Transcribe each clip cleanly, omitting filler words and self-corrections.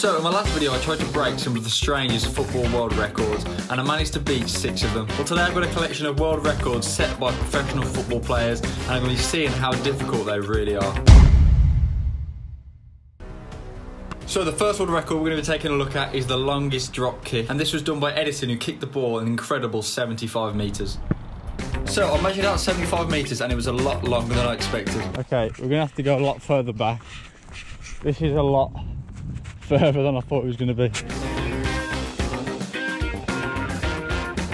So in my last video I tried to break some of the strangest football world records and I managed to beat 6 of them. Well, today I've got a collection of world records set by professional football players and I'm going to be seeing how difficult they really are. So the first world record we're going to be taking a look at is the longest drop kick, and this was done by Edison, who kicked the ball an incredible 75 metres. So I measured out 75 metres and it was a lot longer than I expected. Okay, we're going to have to go a lot further back. This is a lot further than I thought it was going to be.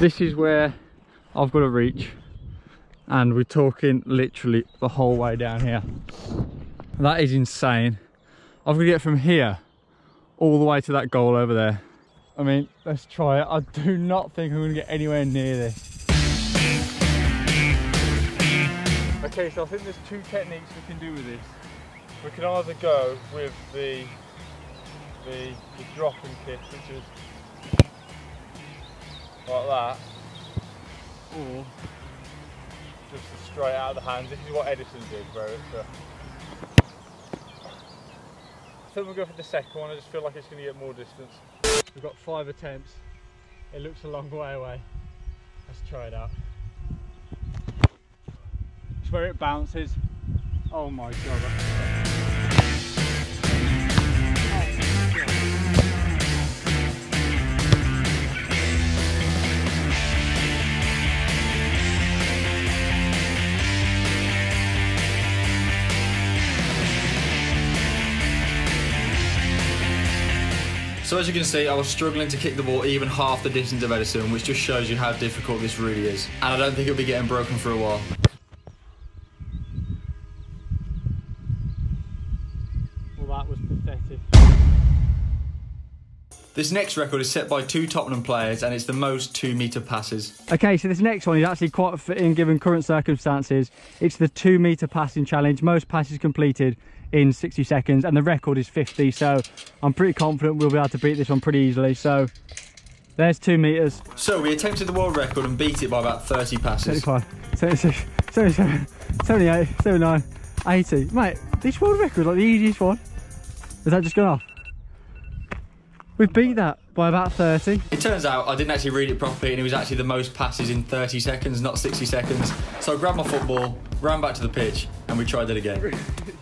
This is where I've got to reach, and we're talking literally the whole way down here. That is insane. I've got to get from here all the way to that goal over there. I mean, let's try it. I do not think I'm going to get anywhere near this. Okay, so I think there's 2 techniques we can do with this. We can either go with the drop and kick, which is like that, or just straight out of the hands. This is what Edison did, where it's I think we'll go for the second one. I just feel like it's going to get more distance. We've got 5 attempts. It looks a long way away. Let's try it out. It's where it bounces. Oh my god. So as you can see, I was struggling to kick the ball even half the distance of Edison, which just shows you how difficult this really is. And I don't think it'll be getting broken for a while. That was pathetic. This next record is set by 2 Tottenham players and it's the most 2-metre passes. Okay, so this next one is actually quite fitting given current circumstances. It's the 2-metre passing challenge, most passes completed in 60 seconds and the record is 50, so I'm pretty confident we'll be able to beat this one pretty easily. So there's 2 metres. So we attempted the world record and beat it by about 30 passes. 35, 76, 77, 78, 79, 80. Mate, this world record is like the easiest one. Has that just gone off? We've beat that by about 30. It turns out I didn't actually read it properly and it was actually the most passes in 30 seconds, not 60 seconds. So I grabbed my football, ran back to the pitch, and we tried it again. 53.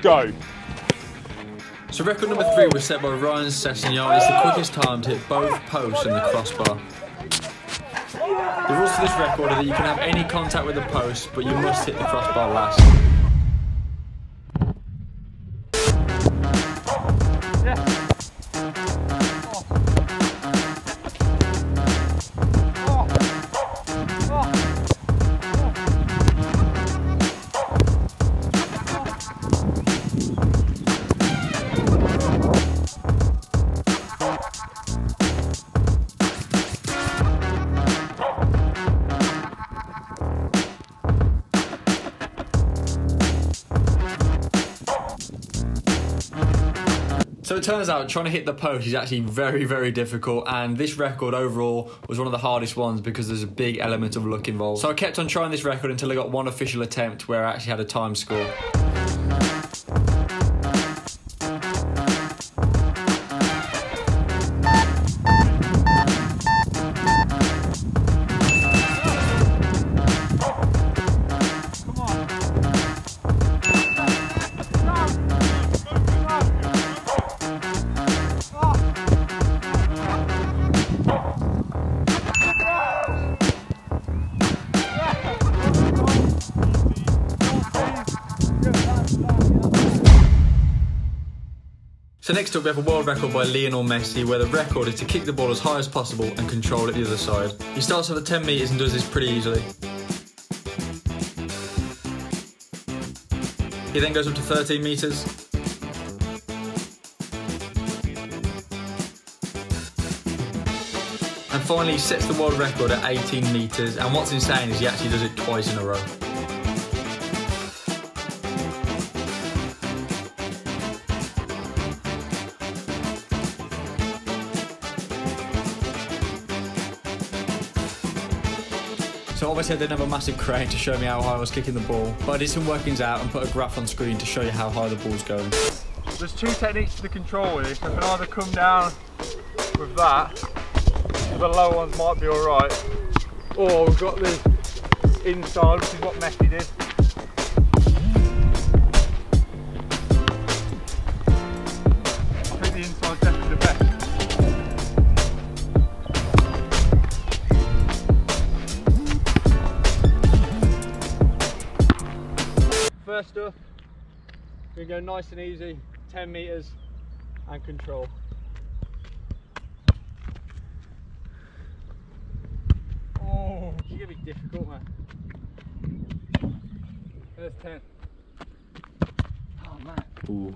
Go. So record number 3 was set by Ryan Sessignard. It's the quickest time to hit both posts and the crossbar. The rules for this record are that you can have any contact with the post, but you must hit the crossbar last. So it turns out trying to hit the post is actually very, very difficult, and this record overall was one of the hardest ones because there's a big element of luck involved. So I kept on trying this record until I got one official attempt where I actually had a time score. Yeah. So next up we have a world record by Lionel Messi, where the record is to kick the ball as high as possible and control it the other side. He starts at the 10 metres and does this pretty easily. He then goes up to 13 metres. And finally he sets the world record at 18 metres, and what's insane is he actually does it twice in a row. So obviously I didn't have a massive crane to show me how high I was kicking the ball, but I did some workings out and put a graph on screen to show you how high the ball's going. There's two techniques to the control with this. I can either come down with that, the lower ones might be alright, or we've got the inside, which is what Messi did. I think the inside's definitely the best. First up, we go nice and easy, 10 metres and control. Oh, you're going to be difficult, man. There's 10. Oh, man. Ooh.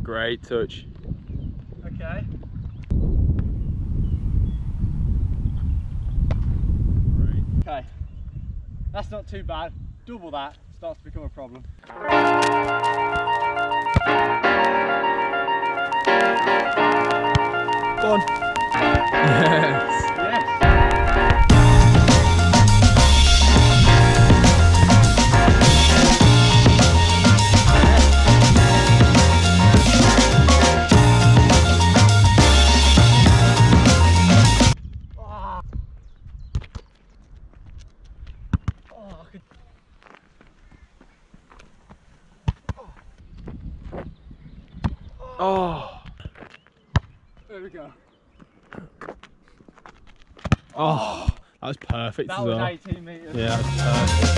Great touch. Okay. Okay, that's not too bad. Double that, starts to become a problem. Go on. Yes. Oh, there we go. Oh, that was perfect. That as was well. 18 metres. Yeah, that was perfect.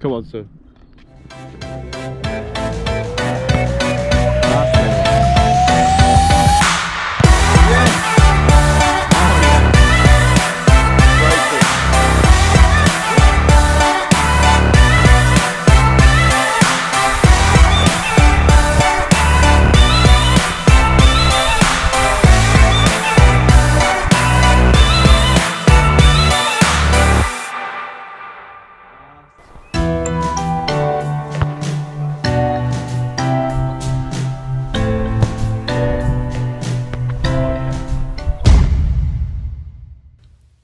Come on, sir.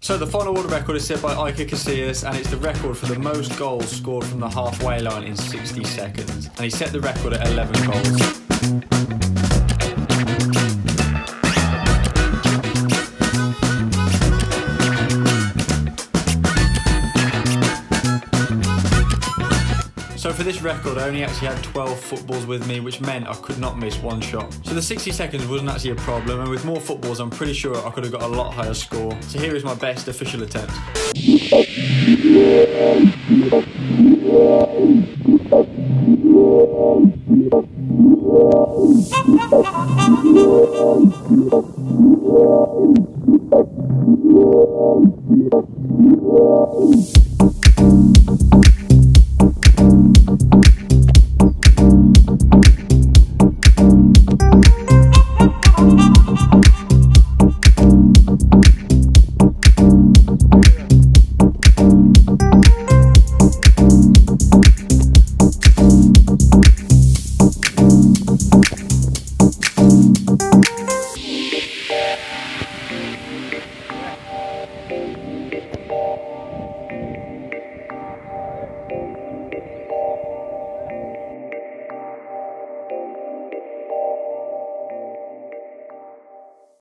So the final world record is set by Iker Casillas, and it's the record for the most goals scored from the halfway line in 60 seconds. And he set the record at 11 goals. So for this record, I only actually had 12 footballs with me, which meant I could not miss one shot. So the 60 seconds wasn't actually a problem, and with more footballs, I'm pretty sure I could have got a lot higher score. So here is my best official attempt.